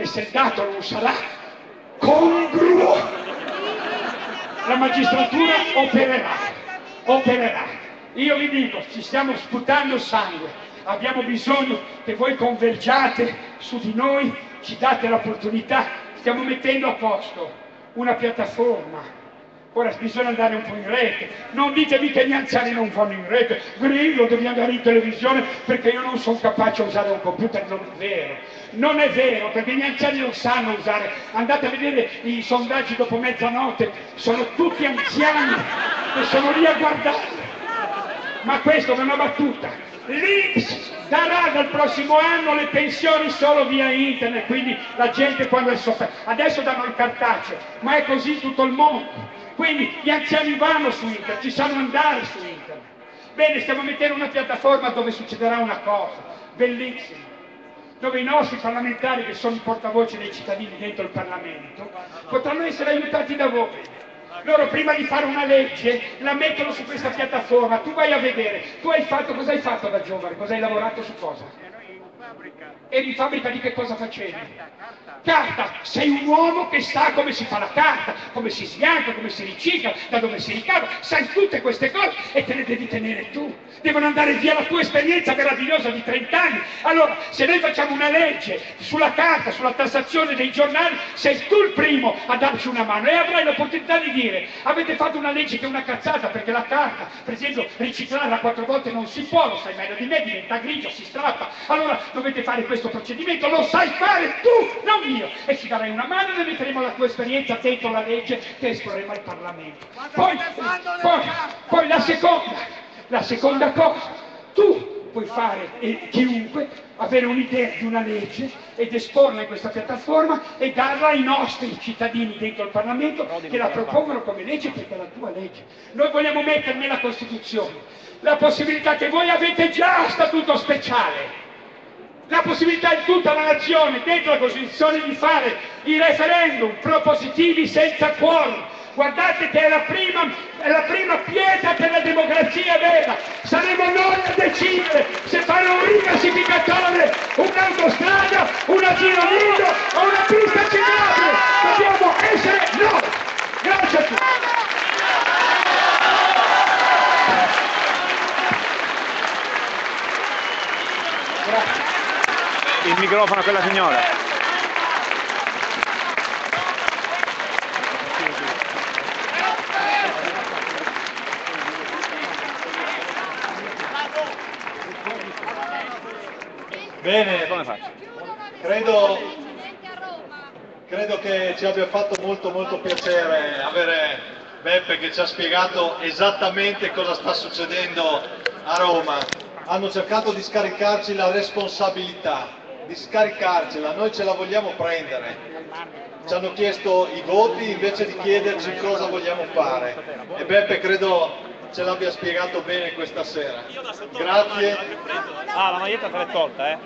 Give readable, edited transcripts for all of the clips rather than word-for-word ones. e se il dato non sarà congruo, la magistratura opererà. Io vi dico, ci stiamo sputando sangue, abbiamo bisogno che voi convergiate su di noi, ci date l'opportunità, stiamo mettendo a posto una piattaforma. Ora bisogna andare un po' in rete, non ditemi che gli anziani non vanno in rete, Grillo devi andare in televisione perché io non sono capace a usare un computer, non è vero, perché gli anziani lo sanno usare, andate a vedere i sondaggi dopo mezzanotte, sono tutti anziani e sono lì a guardare, ma questa è una battuta. L'Ips darà dal prossimo anno le pensioni solo via internet, quindi la gente quando è sopra, adesso danno il cartaceo, ma è così tutto il mondo. Quindi gli anziani vanno su internet, ci sanno andare su internet. Bene, stiamo mettendo una piattaforma dove succederà una cosa bellissima, dove i nostri parlamentari, che sono i portavoce dei cittadini dentro il Parlamento, potranno essere aiutati da voi. Loro prima di fare una legge la mettono su questa piattaforma, tu vai a vedere, tu hai fatto, cosa hai fatto da giovane, cosa hai lavorato su cosa? Eri in fabbrica di che cosa facevi? Carta, sei un uomo che sa come si fa la carta, come si sbianca, come si ricicla, da dove si ricava, sai tutte queste cose e te le devi tenere tu, devono andare via la tua esperienza meravigliosa di 30 anni. Allora, se noi facciamo una legge sulla carta, sulla tassazione dei giornali, sei tu il primo a darci una mano e avrai l'opportunità di dire, avete fatto una legge che è una cazzata perché la carta, per esempio, riciclarla 4 volte non si può, lo sai meglio di me, diventa grigia, si strappa, allora dovete fare questo procedimento, lo sai fare tu, non io, e ci darai una mano e metteremo la tua esperienza dentro la legge che esporremo al Parlamento. Poi la seconda cosa, tu puoi fare, e chiunque, avere un'idea di una legge ed esporla in questa piattaforma e darla ai nostri cittadini dentro il Parlamento che la propongono come legge perché è la tua legge. Noi vogliamo mettere nella Costituzione la possibilità che voi avete già statuto speciale, la possibilità in tutta la nazione, dentro la Costituzione, di fare i referendum propositivi senza quorum. Guardate che è la prima pietra per la democrazia vera. Saremo noi a decidere se fare un rigassificatore, un'autostrada, un asilo nido o una pista ciclabile. Dobbiamo essere noi. Grazie a tutti. Grazie. Il microfono a quella signora. Bene, come faccio? Credo che ci abbia fatto molto piacere avere Beppe che ci ha spiegato esattamente cosa sta succedendo a Roma. Hanno cercato di scaricarci la responsabilità. Noi ce la vogliamo prendere, ci hanno chiesto i voti invece di chiederci cosa vogliamo fare e Beppe credo ce l'abbia spiegato bene questa sera. Grazie. Ah, la maglietta te l'hai tolta, eh?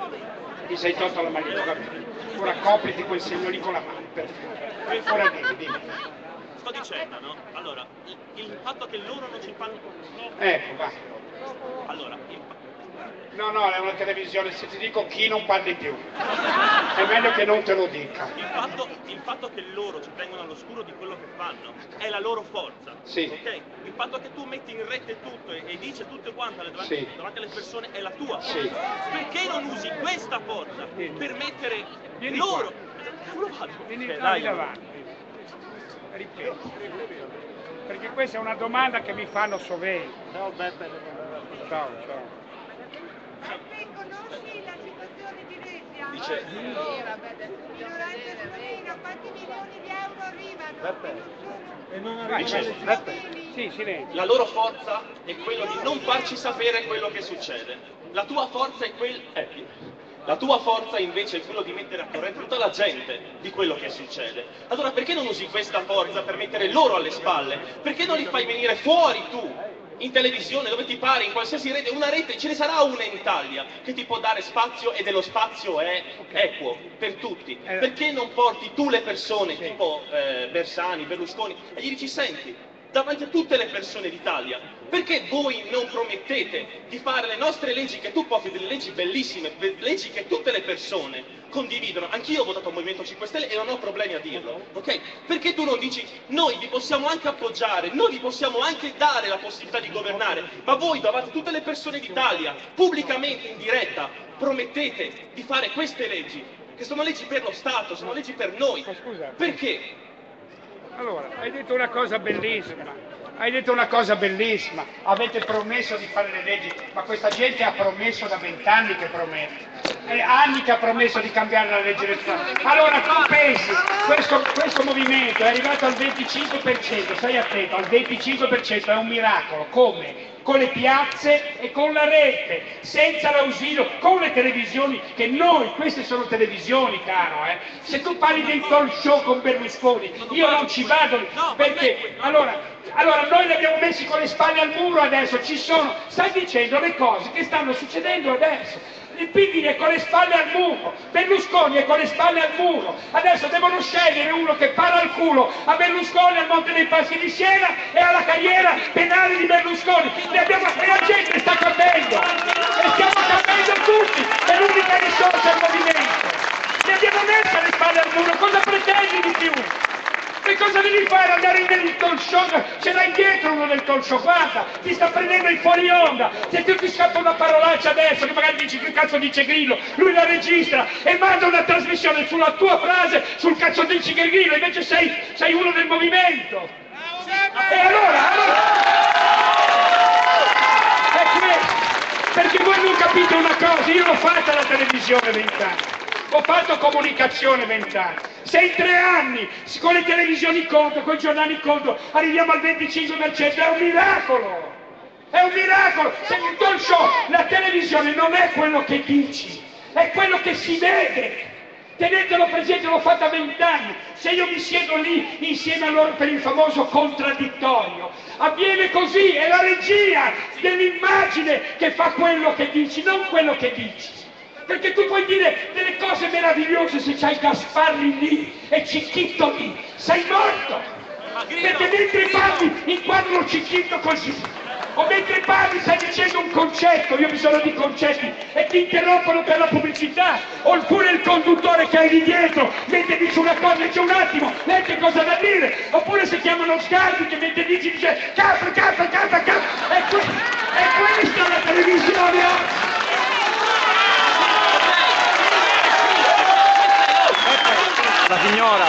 Ti sei tolta la maglietta, va bene. Ora copriti quel segno lì con la mano, per favore. Ora dimmi. Sto dicendo, no? Allora, il fatto che loro non ci fanno... Ecco, va. Allora, No, è una televisione, se ti dico chi non parli più, è meglio che non te lo dica. Il fatto che loro ci prendono all'oscuro di quello che fanno è la loro forza, sì. Okay? Il fatto che tu metti in rete tutto e dici tutto quanto davanti alle persone è la tua forza, sì. Perché non usi questa forza per mettere loro? Vieni davanti, ripeto, perché questa è una domanda che mi fanno sovente. Ciao Beppe. Ciao. A te conosci la situazione di Venezia? Dice, l'ignoranza rovina, quanti milioni di euro arrivano? La loro forza è quella di non farci sapere quello che succede. La tua forza è quella... La tua forza invece è quello di mettere a corrente tutta la gente di quello che succede. Allora perché non usi questa forza per mettere loro alle spalle? Perché non li fai venire fuori tu? In televisione, dove ti pare, in qualsiasi rete, una rete, ce ne sarà una in Italia che ti può dare spazio e dello spazio è equo per tutti. Perché non porti tu le persone tipo Bersani, Berlusconi e gli dici senti, davanti a tutte le persone d'Italia. Perché voi non promettete di fare le nostre leggi, che tu porti delle leggi bellissime, leggi che tutte le persone condividono? Anch'io ho votato al Movimento 5 Stelle e non ho problemi a dirlo, ok? Perché tu non dici, noi vi possiamo anche appoggiare, noi vi possiamo anche dare la possibilità di governare, ma voi davanti a tutte le persone d'Italia, pubblicamente, in diretta, promettete di fare queste leggi, che sono leggi per lo Stato, sono leggi per noi. Perché? Allora, hai detto una cosa bellissima, avete promesso di fare le leggi, ma questa gente ha promesso da 20 anni che promette, è anni che ha promesso di cambiare la legge elettorale. Allora tu pensi, questo movimento è arrivato al 25%, stai attento, al 25% è un miracolo, come? Con le piazze e con la rete, senza l'ausilio, con le televisioni, che noi, queste sono televisioni, caro, eh. Se tu parli dei talk show con Berlusconi, io non ci vado, perché, allora noi li abbiamo messi con le spalle al muro adesso, ci sono, stai dicendo le cose che stanno succedendo adesso. Il PD è con le spalle al muro, Berlusconi è con le spalle al muro, adesso devono scegliere uno che parla al culo a Berlusconi al Monte dei Paschi di Siena e alla carriera penale di Berlusconi. E la gente sta cambiando, e stiamo cambiando tutti, è l'unica risorsa del movimento. Li abbiamo messi alle spalle al muro, cosa pretendi di più? Che cosa devi fare? Andare in nel talk show? Ce l'hai dietro uno del talk show, guarda, ti sta prendendo il fuori onda. Se tu ti scappa una parolaccia adesso, che magari dici che cazzo dice Grillo, lui la registra e manda una trasmissione sulla tua frase, sul cazzo dice Grillo, invece sei uno del movimento. E allora è questo. Perché voi non capite una cosa, io l'ho fatta alla televisione 20 anni. Ho fatto comunicazione 20 anni, se in 3 anni con le televisioni conto, con i giornali conto, arriviamo al 25%, è un miracolo! Se il talk show, la televisione non è quello che dici, è quello che si vede! Tenetelo presente, l'ho fatta 20 anni, se io mi siedo lì insieme a loro per il famoso contraddittorio, avviene così, è la regia dell'immagine che fa quello che dici, non quello che dici. Perché tu puoi dire delle cose meravigliose se c'hai Gasparri lì e Cicchitto lì, sei morto! Perché mentre parli inquadro Cicchitto così, o mentre parli stai dicendo un concetto, io ho bisogno di concetti, e ti interrompono per la pubblicità, oppure il conduttore che hai lì dietro, mentre dici una cosa e c'è un attimo, lei che cosa da dire, oppure se chiamano Sgarbi che mentre dice capra, è questa la televisione oggi! La signora.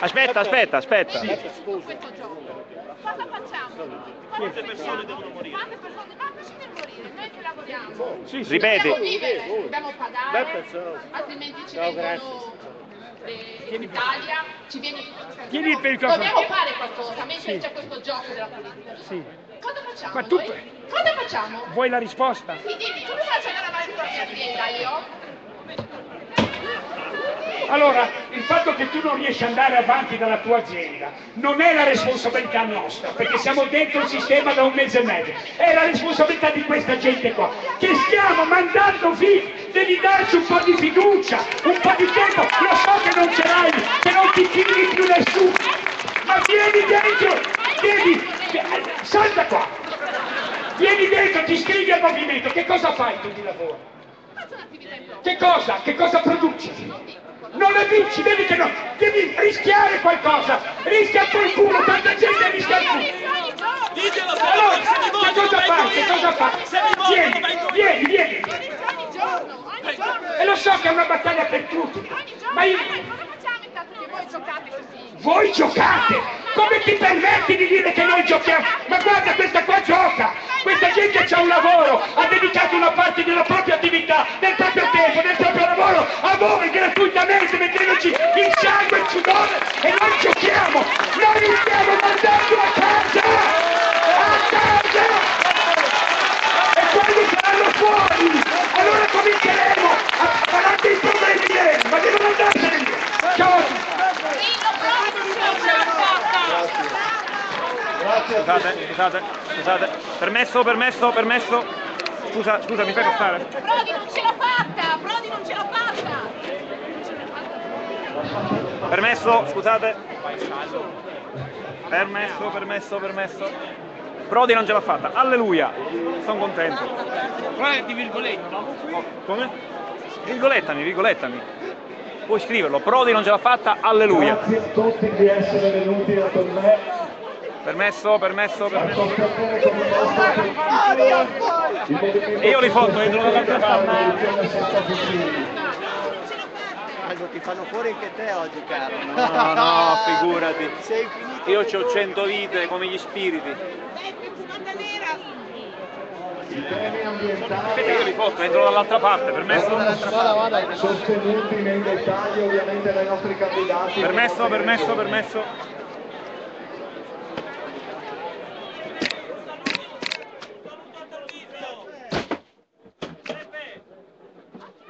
Aspetta. Sì. Cosa facciamo? Quante persone devono morire? Noi che lavoriamo. Sì. Ripeti. Dobbiamo vivere, dobbiamo pagare, altrimenti ci vengono in Italia, ci viene in Italia. Dobbiamo fare qualcosa, mentre sì, c'è questo gioco della politica. Sì. Cosa facciamo? Ma tu... Cosa facciamo? Vuoi la risposta? Mi dici, come faccio ad andare avanti con la mia azienda io? Allora, il fatto che tu non riesci ad andare avanti dalla tua azienda non è la responsabilità nostra, perché siamo dentro il sistema da 1 mese e mezzo, è la responsabilità di questa gente qua, che stiamo mandando via. Devi darci un po' di fiducia, un po' di tempo, lo so che non ce l'hai, che non ti fidi più nessuno, ma vieni dentro, salta qua, vieni dentro, ti iscrivi al movimento, che cosa fai tu di lavoro? Che cosa produci? Non la vinci, vedi che no, devi rischiare qualcosa, rischia qualcuno, tanta gente rischia qualcuno. Allora, che cosa fai? Vieni. E lo so che è una battaglia per tutti, ma io... Voi giocate? Come ti permetti di dire che noi giochiamo? Ma guarda, questa qua gioca! Questa gente c'ha un lavoro, ha dedicato una parte della propria attività, del proprio tempo, del proprio lavoro a voi gratuitamente, mettendoci il sangue e il sudore, e noi giochiamo! Noi vi stiamo mandando a casa! A casa! E quando saranno fuori, allora cominceremo a parlare dei problemi miei, ma devono andarsene via! Ciao! Scusate, permesso, scusa, mi fai passare. Prodi non ce l'ha fatta! Permesso, scusate. Permesso. Prodi non ce l'ha fatta, alleluia, sono contento. Qual è di virgoletta? Come? Virgolettami. Puoi scriverlo, Prodi non ce l'ha fatta, alleluia. Grazie a tutti di essere venuti a con me. Permesso. E io li foto entro dall'altra parte. Ti fanno fuori anche te oggi, caro. No, figurati. Io ho 100 vite come gli spiriti. Aspetta, io li porto, entro dall'altra parte, permesso? Sostenuti nel dettaglio ovviamente dai nostri candidati. Permesso.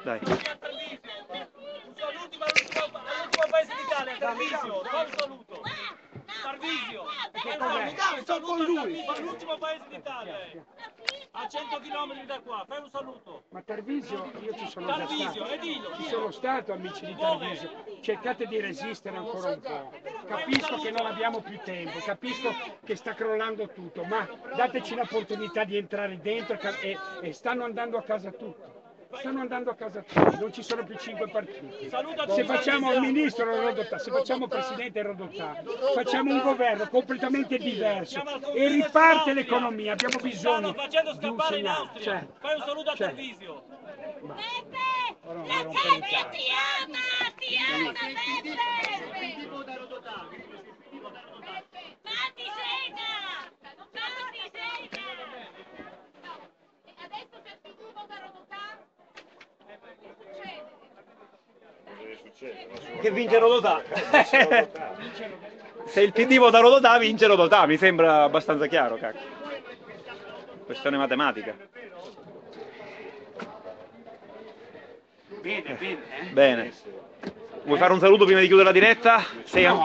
Dai. L'ultimo paese d'Italia, Tarvisio, col saluto. Tarvisio, sono con lui. L'ultimo paese d'Italia, a 100 km da qua, fai un saluto. Ma Tarvisio, io ci sono già stato. Ci sono stato, amici di Tarvisio. Cercate di resistere ancora un po'. Capisco che non abbiamo più tempo, capisco che sta crollando tutto, ma dateci l'opportunità di entrare dentro e stanno andando a casa tutti. Non ci sono più 5 partiti. Se facciamo il ministro Rodotà, se facciamo presidente Rodotà, facciamo un governo completamente diverso e riparte l'economia. Abbiamo bisogno di un segnale. Fai un saluto a Tarvisio. L'Italia ti ama, Beppe! Adesso c'è più gruppo da Rodotà. Che vince Rodotà. Se il PD vota Rodotà vince Rodotà, mi sembra abbastanza chiaro, cacchio. Questione matematica. Bene. Vuoi fare un saluto prima di chiudere la diretta?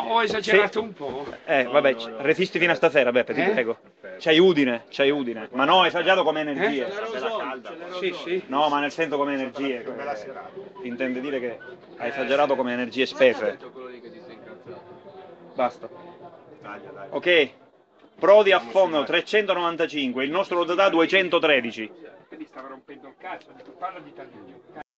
Ho esagerato un po'. Vabbè, resisti fino a stasera, Beppe, ti prego. C'hai Udine. Ma no, esagerato come energie. Sì. No, ma nel senso come energie. Intende dire che hai esagerato come energie spese. Basta. Ok. Prodi a fondo 395, il nostro Rodotà 213. Quindi stava rompendo il cazzo, parla di Tarvisio.